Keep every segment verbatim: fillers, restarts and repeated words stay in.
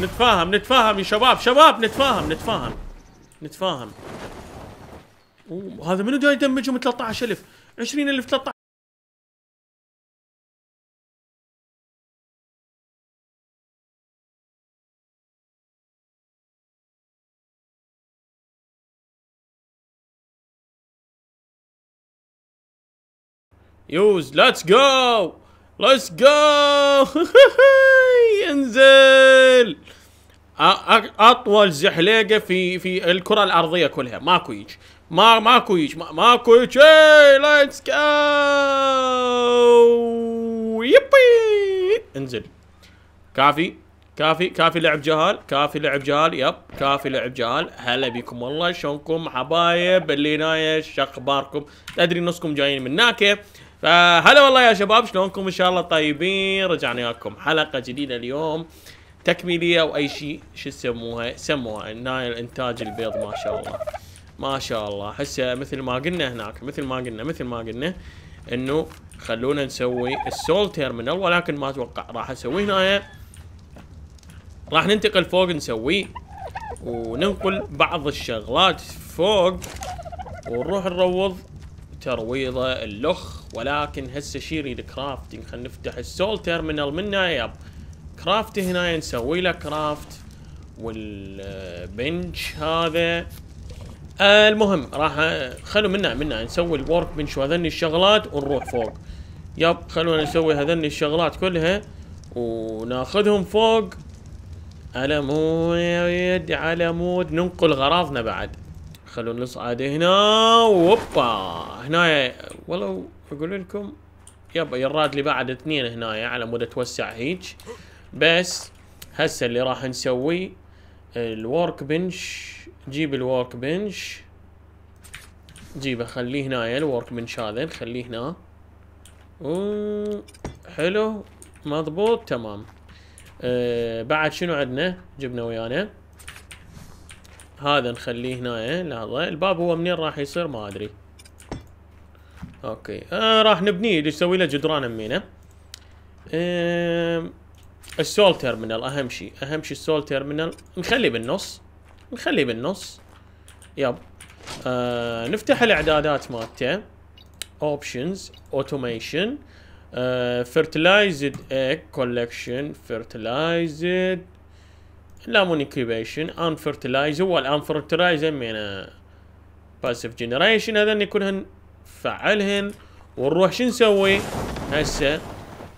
نتفاهم نتفاهم يا شباب شباب نتفاهم نتفاهم نتفاهم. وهذا منو جاي يدمجهم ثلاثة عشر ألف عشرين ألف ثلاثة عشر. يوز ليتس جو ليتس جو. انزل اطول زحليقه في في الكره الارضيه كلها. ماكو هيج ما ماكو هيج ماكو هيج. ليتس جو يبي. انزل. كافي كافي كافي لعب جهال كافي لعب جهال يب كافي لعب جهال. هلا بيكم والله شلونكم حبايب اللي هنايا شخباركم؟ تدري نصكم جايين من هناك. فهلا والله يا شباب شلونكم؟ ان شاء الله طيبين. رجعنا وياكم حلقه جديده اليوم تكميليه واي شيء شو يسموها سموها هنا الانتاج البيض. ما شاء الله ما شاء الله. هسه مثل ما قلنا هناك مثل ما قلنا مثل ما قلنا انه خلونا نسوي السول تيرمينال، ولكن ما اتوقع راح اسوي هنايا. راح ننتقل فوق نسويه وننقل بعض الشغلات فوق ونروح نروض ترويضه اللخ. ولكن هسه شيري الكرافتنج. خلينا نفتح السول تيرمينال من هنا ياب كرافت. هنا نسوي له كرافت والبنش هذا. المهم راح خلوا منا منا نسوي الورك بنش وهذني الشغلات ونروح فوق ياب. خلونا نسوي هذني الشغلات كلها وناخذهم فوق على مود على مود ننقل غراضنا بعد. خلونا نصعد هنا ووبا هنايا. والله اقول لكم يبا يراد لي بعد اثنين هنايا على مود اتوسع هيج. بس هسه اللي راح نسويه الورك بنش. جيب الورك بنش جيبه خليه هنايا. الورك بنش هذا نخليه هنا. اوه حلو مضبوط تمام. أه بعد شنو عندنا؟ جبنا ويانا هذا نخليه هنايا. لحظه الباب هو منين راح يصير؟ ما ادري. اوكي أه راح نبنيه نسوي له جدران همينه. أه السول تيرمينال اهم شيء اهم شيء السول تيرمينال نخليه بالنص نخليه بالنص يب. أه نفتح الاعدادات مالته اوبشنز اوتوميشن Uh, fertilized egg collection fertilized lemon incubation unfertilized. هو الانفرتلايز من باسيف جنريشن. هذني كلهن فعلهن ونروح شو نسوي هسه؟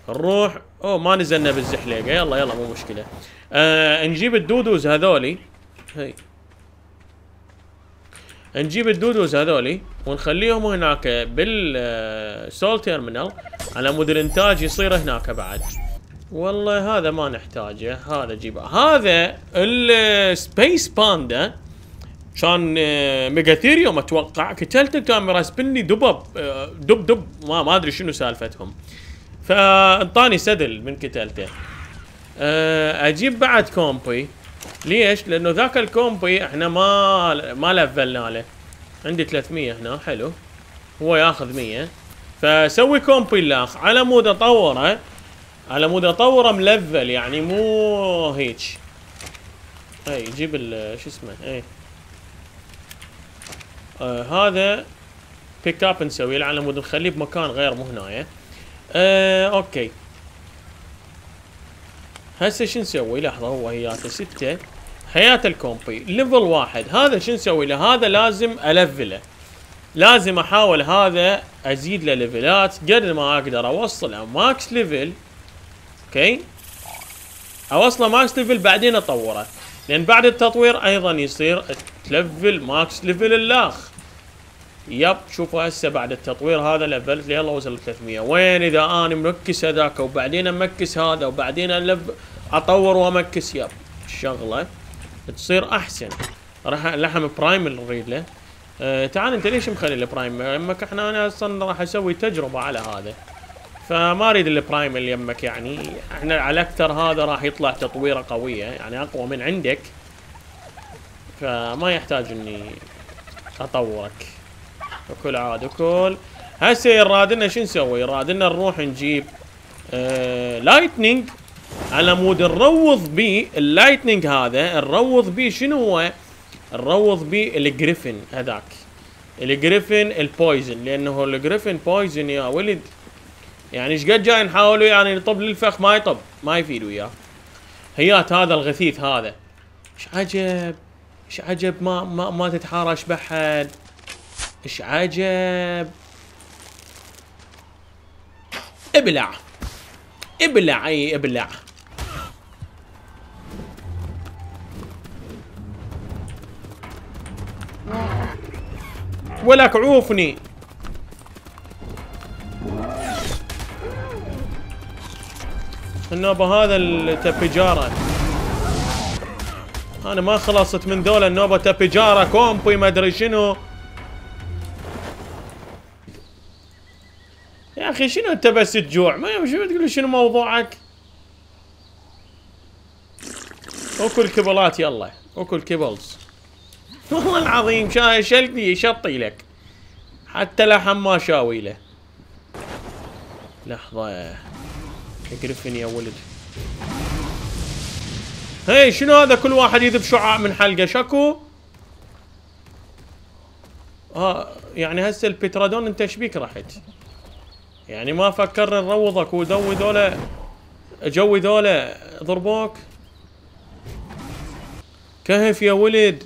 نروح اوه ما نزلنا بالزحليقه. يلا يلا مو مشكله. uh, نجيب الدودوز هذولي هي نجيب الدودوز هذولي ونخليهم هناك بالسول تيرمينال على مود الانتاج يصير هناك بعد. والله هذا ما نحتاجه هذا جيبه. هذا السبيس باندا كان ميجاثيريوم اتوقع قتلته كان مراسبني دبب دب دب ما ما ادري شنو سالفتهم فانطاني سدل من قتلته. اجيب بعد كومبي. ليش؟ لانه ذاك الكومبي احنا ما ما لفلنا له. عندي ثلاثمية هنا حلو. هو ياخذ مية فسوي كومبي لاخ على مود اطوره على مود اطوره ملفل يعني مو هيك. اي جيب شو اسمه اي آه هذا بيك اب نسوي له على مود نخليه بمكان غير مو هنايا. آه اوكي هسه شو نسوي؟ لحظه هو هياته ستة حياته الكومبي ليفل واحد. هذا شو نسوي له؟ هذا لازم الفله لازم احاول هذا ازيد له ليفلات قد ما اقدر اوصله ماكس ليفل. اوكي اوصله ماكس ليفل بعدين اطوره لان بعد التطوير ايضا يصير تلفل ماكس ليفل اللاخ. يب شوفوا هسه بعد التطوير هذا لفلت لي يلا وصل ثلاثمية. وين اذا انا مركز هذاك وبعدين امكس هذا وبعدين الف اطور وامكس. يب الشغله تصير احسن. راح لحم برايم نريد له. أه تعال انت ليش مخلي البرايم يمك؟ احنا انا اصلا راح اسوي تجربه على هذا فما اريد البرايم اللي يمك. يعني احنا على اكثر هذا راح يطلع تطويره قويه يعني اقوى من عندك فما يحتاج اني اطورك. وكل عاد وكل. هسه يراد لنا شو نسوي؟ يراد لنا نروح نجيب آه لايتنينج على مود نروض بيه اللايتنينج هذا، نروض بيه شنو هو؟ نروض بيه الجريفن هذاك، الجريفن البويزن، لانه الجريفن بويزن يا ولد. يعني ايش قد جاي نحاول يعني يطب للفخ ما يطب، ما يفيد وياه. هيات هذا الغثيث هذا، ايش عجب، ايش عجب ما ما ما تتحارش بحد، ايش عجب. ابلع ابلع اي ابلع. ولك عوفني. النوبة هذا التبيجارة. انا ما خلصت من ذولا، النوبة تبيجارة كومبي ما ادري شنو. يا اخي شنو انت بس تجوع؟ ما شنو تقول شنو موضوعك؟ اكل كبلات يلا، اكل كبلز. والله العظيم شلتني شطي لك. حتى لحم ما شاوي له. لحظة. جريفن يا ولد. هي شنو هذا كل واحد يذب شعاع من حلقه شكو؟ اه يعني هسه البترادون انت شبيك رحت؟ يعني ما فكرنا نروضك ودو ذولا جو ذولا ضربوك. كهف يا ولد.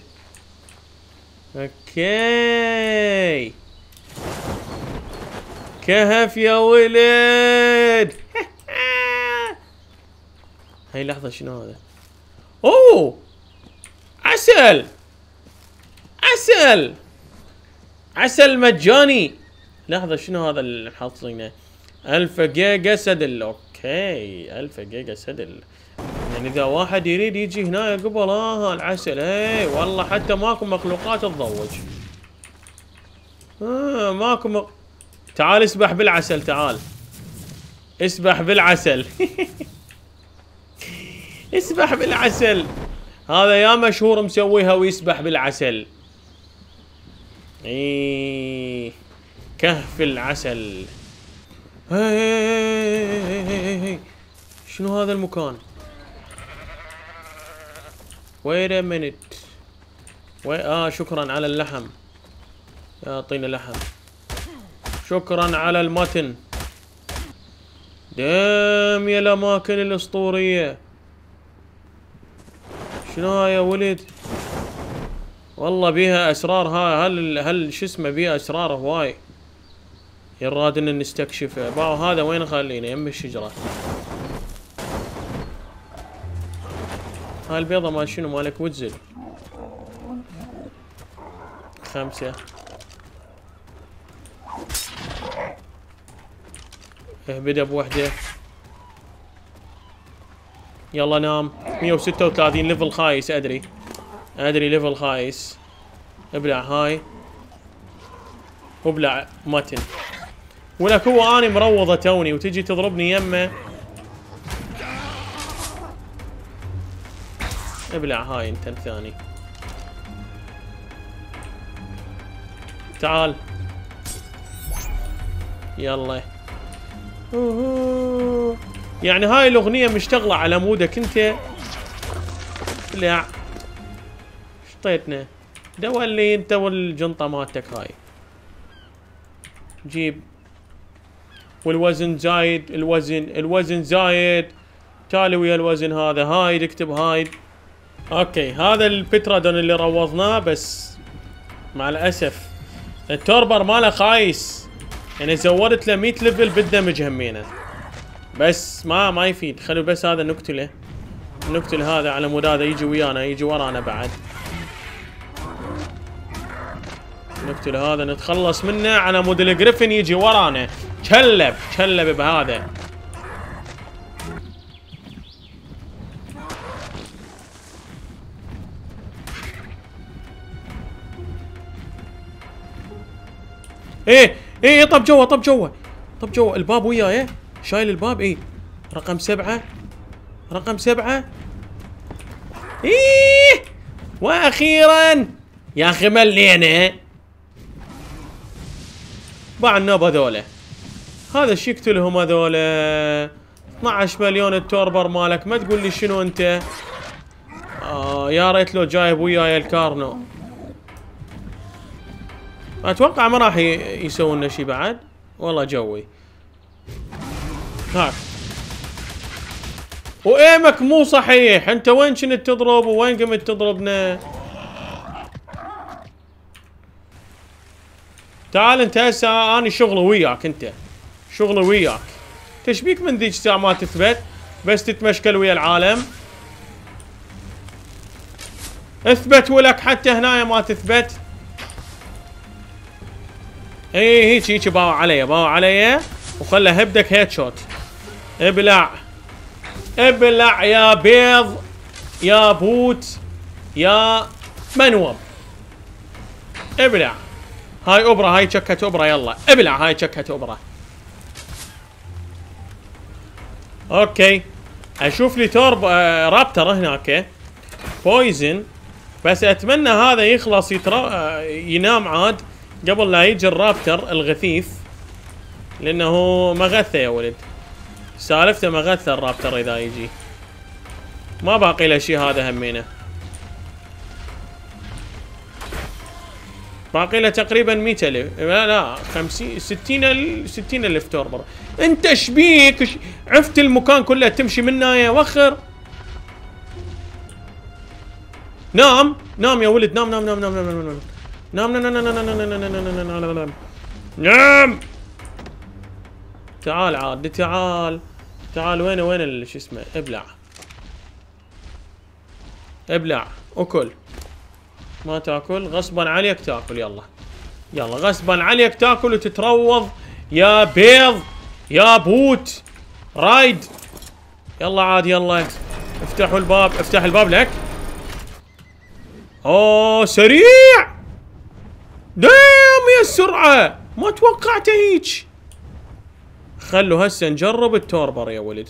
اوكي. كهف يا ولد. هاي لحظة شنو هذا؟ اوه عسل عسل عسل مجاني. لحظة شنو هذا اللي حاطينه؟ ألف جيجا سدل. اوكي ألف جيجا سدل، يعني إذا واحد يريد يجي هنا قبل آه العسل. اي والله حتى ماكو مخلوقات تضوج. آه ماكو مق... تعال اسبح بالعسل، تعال اسبح بالعسل. اسبح بالعسل. هذا يا مشهور مسويها ويسبح بالعسل. ايه كهف العسل. هاي شنو هذا المكان؟ ويت ا مينيت. اه شكرا على اللحم، يعطينا لحم. شكرا على المتن. دام يا الاماكن الاسطوريه. شنو يا ولد؟ والله بيها اسرار. ها هل هل شو اسمه بيها اسرار هواي. يراد ان نستكشفه. باو هذا وين خلينا؟ يم الشجره. هاي البيضه مال شنو مالك وتزل؟ خمسه. اهبدها بوحده. يلا نام. مية وستة وثلاثين ليفل خايس. ادري ادري ليفل خايس. ابلع هاي وابلع متن. ولك هو اني مروضه توني وتجي تضربني يمه. ابلع هاي انت الثاني. تعال يلا. اوه يعني هاي الاغنيه مشتغله على مودك انت. لا شطيتنا دولي انت والجنطه مالتك هاي. جيب. والوزن زايد، الوزن الوزن زايد. تالي ويا الوزن هذا. هايد اكتب هايد. اوكي هذا البترادون اللي روضناه، بس مع الاسف التوربر ماله خايس. يعني زودت له مية ليفل بالدمج همينه، بس ما ما يفيد. خلوا بس هذا نقتله، نقتل هذا على مود هذا يجي ويانا، يجي ورانا بعد. نقتل هذا نتخلص منه على مود الجريفن يجي ورانا. تشلب تشلب بهذا. ايه ايه طب جوا طب جوا طب جوا. الباب وياه ايه؟ شايل الباب. ايه رقم سبعة، رقم سبعة. ايه واخيرا يا اخي ملينا. باع النوب هذولا. هذا شو يقتلهم هذولا؟ اثني عشر مليون التوربر مالك، ما تقول لي شنو انت. آه يا ريت لو جايب وياي الكارنو. اتوقع ما راح يسوون لنا شي بعد، والله جوي. هاك وايمك مو صحيح، انت وين كنت تضرب ووين قمت تضربنا؟ تعال انت هسه اني شغله وياك، انت شغله وياك. تشبيك من ذيك الساعة ما تثبت، بس تتمشكل ويا العالم. اثبت ولك حتى هنايا ما تثبت. اي هيك هيك باوع علي، باوع علي وخلى هبدك هيد شوت. ابلع ابلع يا بيض يا بوت يا منوب، ابلع. هاي اوبرا، هاي شكة اوبرا، يلا ابلع هاي شكة اوبرا. اوكي اشوف لي تورب آه رابتر هناك بويزن، بس اتمنى هذا يخلص يترا... آه ينام عاد قبل لا يجي الرابتر الغثيث، لانه مغثى يا ولد، سالفته مغثى الرابتر اذا يجي. ما باقي له شيء هذا همينه، باقي له تقريبا مئة الف، لا لا خمسين ستين ستين الف توربر. انت ايش بيك؟ عفت المكان كله تمشي منه يا وخر. نام نام يا ولد، نام نام نام نام نام نام نام نام نام نام نام نام نام نام. تعال عاد، تعال تعال. وين وين شو اسمه؟ ابلع ابلع اكل. ما تاكل غصبا عليك تاكل، يلا يلا غصبا عليك تاكل وتتروض يا بيض يا بوت رايد. يلا عاد، يلا افتحوا الباب، افتح الباب لك. اوه سريع، دام يا السرعة ما توقعته هيج. خلوا هسه نجرب التوربر يا ولد.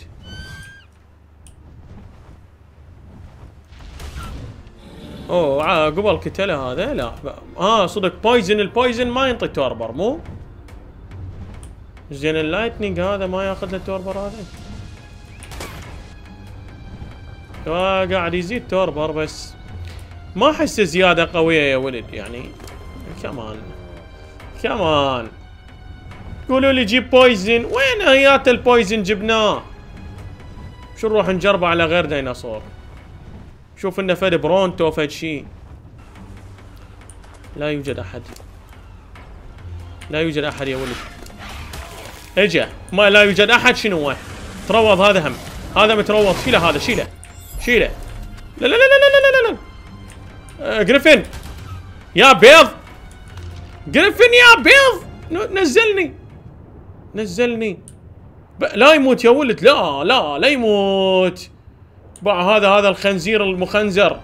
اوه قبل قتله هذا. لا اه صدق بايزن، البايزن ما ينطي توربر مو؟ زين اللايتنينج هذا ما ياخذ له توربر هذا؟ آه قاعد يزيد توربر بس ما احسه زيادة قوية يا ولد، يعني كمان كمان قولوا لي جيب بايزن. وين ايات البايزن جبناه؟ شو نروح نجربه على غير ديناصور؟ شوف انه فد برونتو فد شي. لا يوجد احد، لا يوجد احد يا ولد. اجا ما لا يوجد احد. شنو تروض هذا؟ هم هذا متروض، شيله هذا، شيله شيله. لا لا لا لا لا لا لا. آه جريفن يا بيض، جريفن يا بيض، نزلني نزلني. لا يموت يا ولد، لا لا لا يموت. باع هذا، هذا الخنزير المخنزر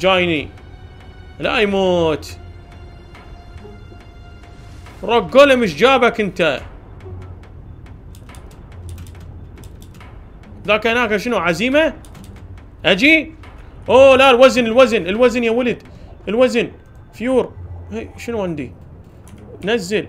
جايني، لا يموت. رقوله مش جابك انت. ذاك هناك شنو عزيمه؟ اجي؟ اوه لا الوزن الوزن الوزن يا ولد، الوزن فيور. هي شنو عندي؟ نزل.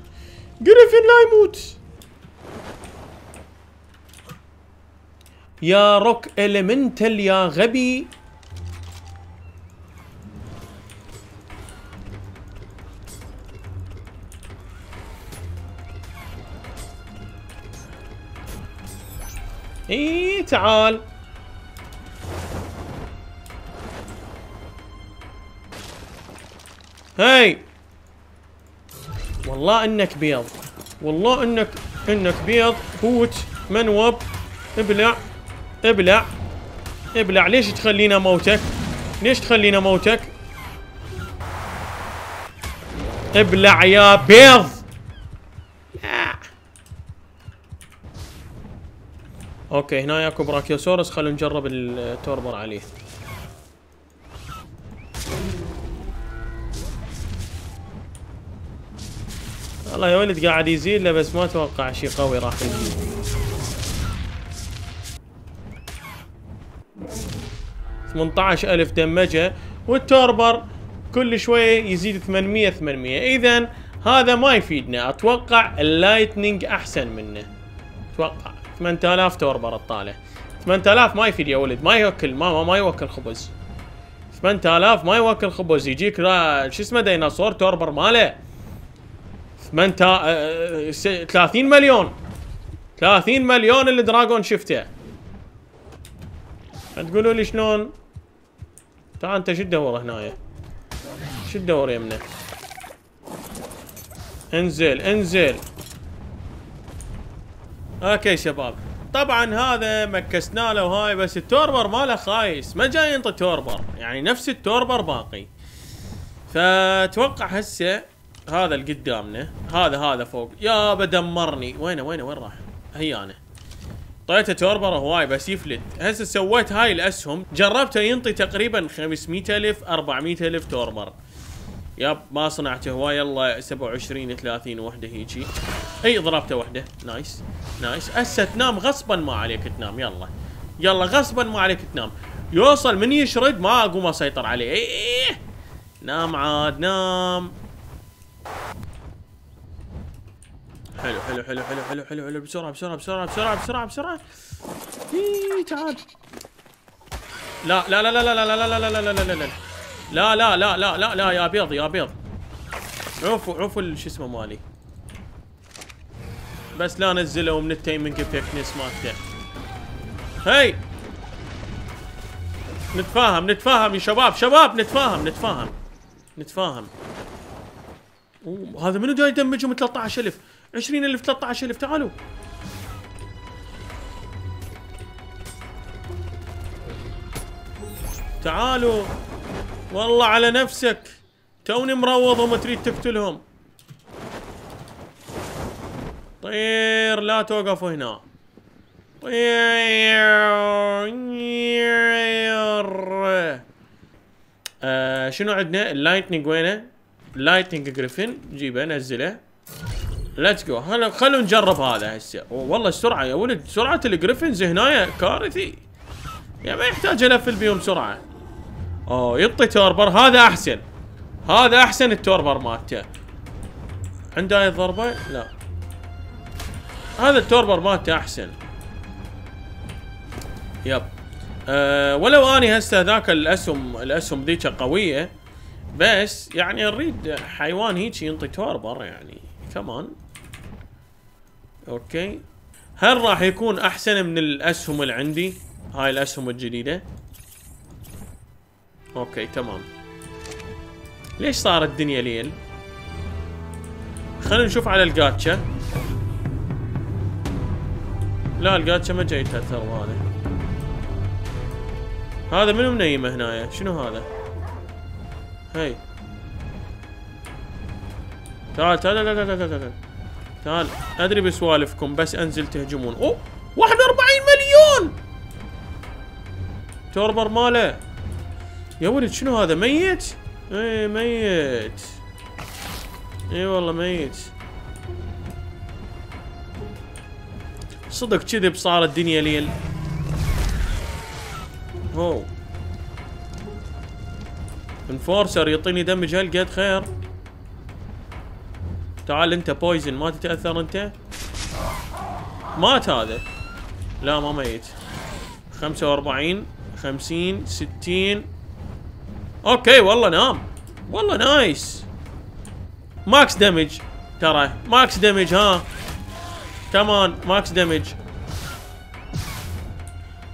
جريفن لا يموت يا روك إليمنتال يا غبي. اي تعال. هاي والله انك بيض، والله انك انك بيض. بوت منوب، ابلع ابلع ابلع. ليش تخلينا موتك؟ ليش تخلينا موتك؟ ابلع يا بيض. اوكي هنا ياكو براكيوسورس، خلونا نجرب التوربر عليه. والله يا ولد قاعد يزيله بس ما اتوقع شيء قوي راح يجي. ثمانية عشر ألف دمجه، والتوربر كل شويه يزيد ثمانمية ثمانمية، اذا هذا ما يفيدنا، اتوقع اللايتنينج احسن منه. اتوقع ثمانية آلاف توربر الطاله، ثمانية آلاف ما يفيد يا ولد، ما يوكل ما ما يوكل خبز. ثمانية آلاف ما يوكل خبز، يجيك شو اسمه ديناصور توربر ماله ثمانية ثلاثين مليون، ثلاثين مليون اللي دراجون شفته. تقولوا لي شلون؟ تعال انت شو تدور هنايا؟ شو تدور يمنا؟ انزل انزل. اوكي شباب، طبعا هذا مكسنا له هاي، بس التوربر ماله خايس، ما جاي ينطي توربر، يعني نفس التوربر باقي. فاتوقع هسه هذا اللي قدامنا، هذا هذا فوق، يا بدمرني، وينه وينه وين راح؟ هي انا. طيته توربر هواي بس يفلت، هسه سويت هاي الاسهم، جربته ينطي تقريبا خمسمية ألف أربعمية ألف توربر. ياب ما صنعته هواي، يلا سبعة وعشرين ثلاثين وحده هيجي. اي ضربته وحده، نايس نايس، هسه تنام غصبا ما عليك تنام، يلا. يلا غصبا ما عليك تنام، يوصل من يشرد ما اقوم اسيطر عليه، اي اي نام عاد نام. حلو حلو حلو حلو حلو حلو حلو، بسرعة بسرعة بسرعة بسرعة بسرعة بسرعة. ايييي تعال. لا لا لا لا لا لا لا لا لا لا لا لا لا لا لا لا لا لا لا يا بيض يا بيض. عوفوا عوفوا شو اسمه مالي. بس لا نزله من التايمنج تكنيس مالته. هي. نتفاهم نتفاهم يا شباب شباب نتفاهم نتفاهم. نتفاهم. اوه هذا منو جاي يدمجهم ثلاثة عشر ألف؟ عشرين ألف ثلاثة عشر ألف، تعالوا تعالوا والله على نفسك، توني مروض وما تريد تقتلهم. طير لا توقفوا هنا، طير. آه شنو عندنا؟ اللايتنينج وينه؟ اللايتنينج جريفن جيبه نزله، ليتس جو. هلا خلونا نجرب هذا هسه. والله السرعه يا ولد، سرعه الجريفنز هنايا كارثي، يعني ما يحتاج الفل بيهم سرعه. اوه يعطي توربر، هذا احسن، هذا احسن التوربر مالته. عنده هاي الضربه؟ لا هذا التوربر مالته احسن. يب أه ولو اني هسه ذاك الاسهم الاسهم ذيك قويه، بس يعني نريد حيوان هيك ينطي توربر يعني كمان. اوكي هل راح يكون احسن من الاسهم اللي عندي؟ هاي الاسهم الجديده. اوكي تمام. ليش صارت الدنيا ليل؟ خلينا نشوف على الجاتشا. لا الجاتشا ما جاي تاثر. هذا هذا منو منيمه هنايا؟ شنو هذا؟ هاي تعال تعال تعال تعال تعال تعال، ادري بسوالفكم بس انزل تهجمون. اوه واحد وأربعين مليون توربر ماله يا ولد. شنو هذا؟ ميت؟ اي ميت، اي والله ميت صدق. كذب صارت الدنيا ليل. اوه انفورسر يعطيني دمج هالقد، خير. تعال انت بويزن، ما تتاثر انت. مات هذا؟ لا ما ميت. خمسة وأربعين خمسين ستين. اوكي والله نام، والله نايس. ماكس دمج ترى، ماكس دمج. ها كمان ماكس دمج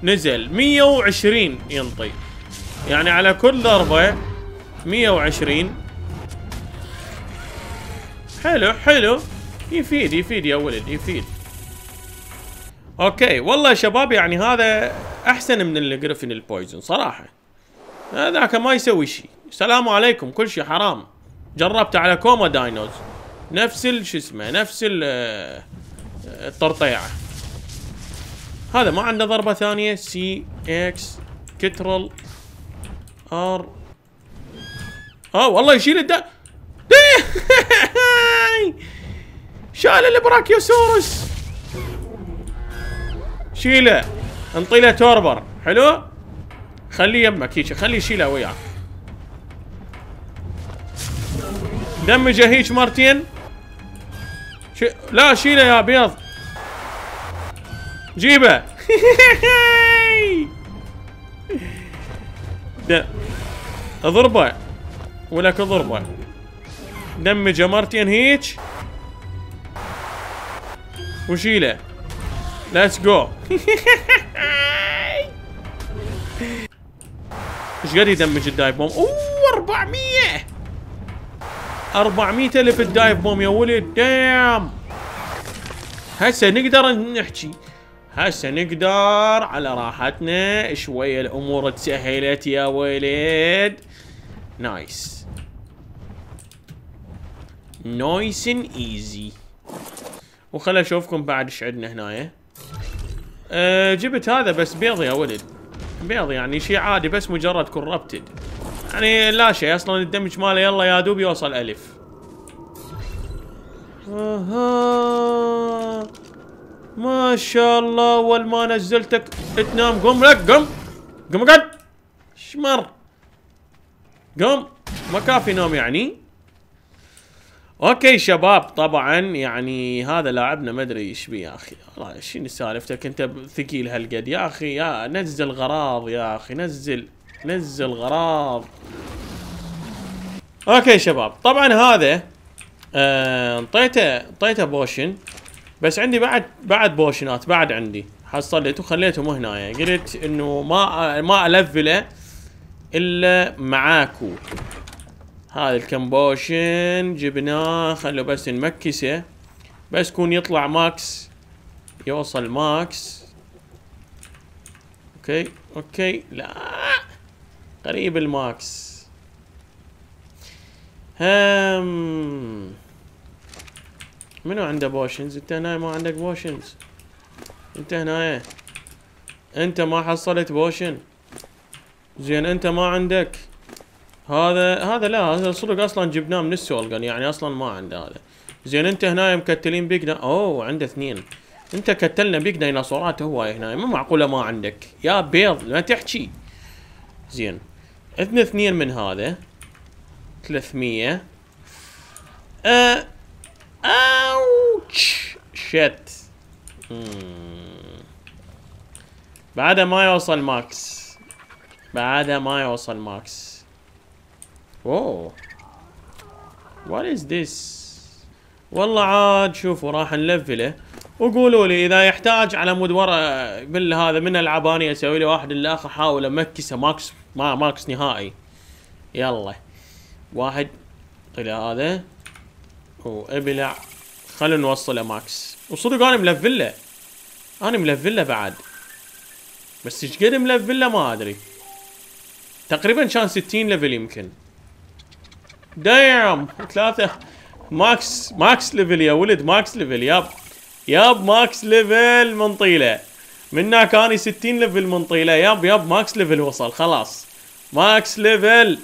نزل. مية وعشرين ينطي يعني على كل ضربه، مية وعشرين. حلو حلو، يفيد يفيد يا ولد يفيد. اوكي والله يا شباب يعني هذا احسن من الجريفن البويزن صراحه. هذاك ما يسوي شيء. السلام عليكم، كل شيء حرام. جربته على كوما داينوز نفس شو اسمه، نفس الطرطيعه. هذا ما عنده ضربة ثانية. سي اكس كترل ار. اه والله يشيل الد شال البراكيوسورس، شيله، انطي له توربر. حلو، خليه يمك هيك، خليه يشيله وياك. دمجه هيك مرتين. شي... لا شيله يا بيض، جيبه. د... اضربه ولك اضربه. دمجه مرتين هيك وشيله. ليتس جو. ايش قد يدمج الدايف بوم؟ اوه أربعمية أربعمية ألف الدايف بوم يا ولد. دام هسه نقدر نحكي، هسه نقدر على راحتنا شويه، الامور تسهلت يا ولد. نايس نايس ان ايزي. وخل اشوفكم بعد ايش عندنا هنايا. أه جبت هذا بس بيض يا ولد، بيض يعني شيء عادي، بس مجرد كوربتد يعني لا شيء اصلا. الدمج ماله يلا يا دوب يوصل ألف. اها ما شاء الله، اول ما نزلتك تنام. قم لك، قم قم قد شمر، قم. ما كافي نوم يعني. اوكي شباب، طبعا يعني هذا لاعبنا ما ادري ايش بيه يا اخي. والله شنو سالفتك انت ثقيل هالقد يا اخي؟ يا نزل غراض يا اخي، نزل نزل غراض. اوكي شباب، طبعا هذا انطيته آه انطيته بوشن، بس عندي بعد بعد بوشنات بعد عندي، حصلته خليتهم هنا. قلت انه ما ما الفله الا معاكو. هذا الكمبوشن جبناه، خلوا بس نمكسه، بس كون يطلع ماكس، يوصل ماكس. اوكي اوكي، لا قريب الماكس. هم منو عنده بوشنز؟ انت هنا ما عندك بوشنز، انت هنا انت ما حصلت بوشن. زين انت ما عندك هذا، هذا لا هذا صدق اصلا جبناه من السولجن يعني اصلا ما عنده هذا. زين انت هنا مكتلين بيك دا... اوه عنده اثنين، انت كتلنا بيك ديناصورات هواي هنا، مو معقوله ما عندك يا بيض، ما تحكي. زين عندنا اثنين من هذا ثلاثمية. آه. اوتش شت. بعدها ما يوصل ماكس، بعدها ما يوصل ماكس. اوه وات از ذس. والله عاد شوفوا راح نلفله، وقولوا لي اذا يحتاج على مود ورا بالهذا من العباني اسوي له واحد للاخر، احاول امكسه ماكس، ما ماكس نهائي. يلا واحد الى هذا وابلع، خلونا نوصله ماكس. وصدق انا ملفله، انا ملفله بعد، بس ايش قد ملفله ما ادري. تقريبا كان ستين ليفل يمكن. دايم ثلاثة ماكس، ماكس ليفل يا ولد، ماكس ليفل. ياب ياب ماكس ليفل من طيله، منا كاني ستين ليفل من طيله. ياب ياب ماكس ليفل وصل، خلاص ماكس ليفل.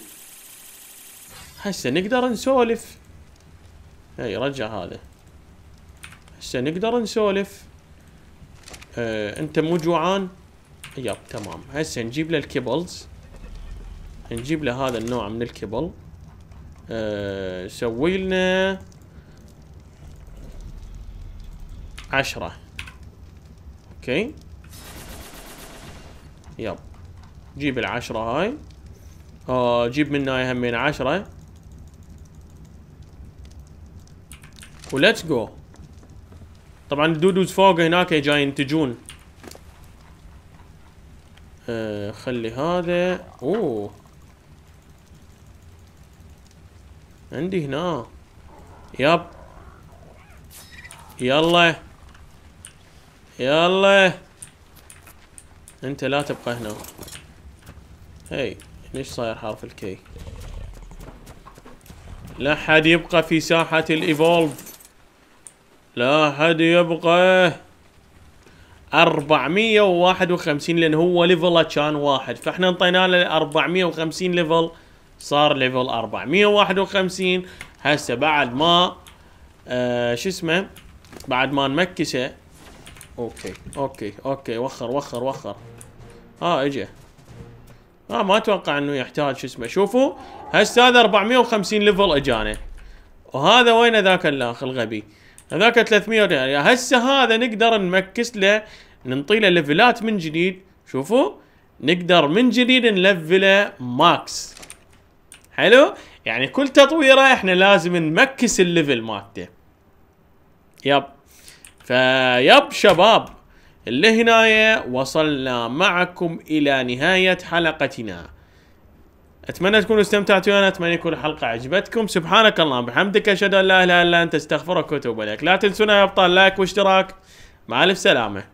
هسه نقدر نسولف. هي رجع هذا، هسه نقدر نسولف. أه انت مو جوعان؟ ياب تمام. هسه نجيب له الكيبلز، نجيب له هذا النوع من الكيبل. أه سوي لنا عشرة. اوكي يب، جيب العشرة هاي. اه جيب منها همين عشرة وليتس جو. طبعا الدودوز فوق هناك جاي ينتجون. أه خلي هذا. اوه عندي هنا. يب يلا يلا، انت لا تبقى هنا. هي ليش صاير حرف الكي؟ لا حد يبقى في ساحة الايفولف، لا حد يبقى. أربعمية وواحد وخمسين لان هو ليفله كان واحد، فاحنا انطينا له أربعمية وخمسين ليفل، صار ليفل أربعمية وواحد وخمسين. هسه بعد ما آه شو اسمه، بعد ما نمكسه. اوكي اوكي اوكي وخر وخر وخر. ها اجى. ها ما اتوقع انه يحتاج شو اسمه. شوفوا هسه هذا أربعمية وخمسين ليفل اجانا. وهذا وين ذاك الاخ الغبي؟ هذاك ثلاثمية ريال. هسه هذا نقدر نمكس له، ننطي له ليفلات من جديد. شوفوا نقدر من جديد نلفله ماكس. حلو؟ يعني كل تطويره احنا لازم نمكس الليفل مالته. يب. فيب شباب، اللي هنايا وصلنا معكم الى نهاية حلقتنا. اتمنى تكونوا استمتعتوا وانا اتمنى يكون الحلقة عجبتكم. سبحانك اللهم بحمدك، اشهد ان لا اله الا انت، استغفرك واتوب اليك. لا تنسونا يا ابطال لايك واشتراك. مع الف سلامة.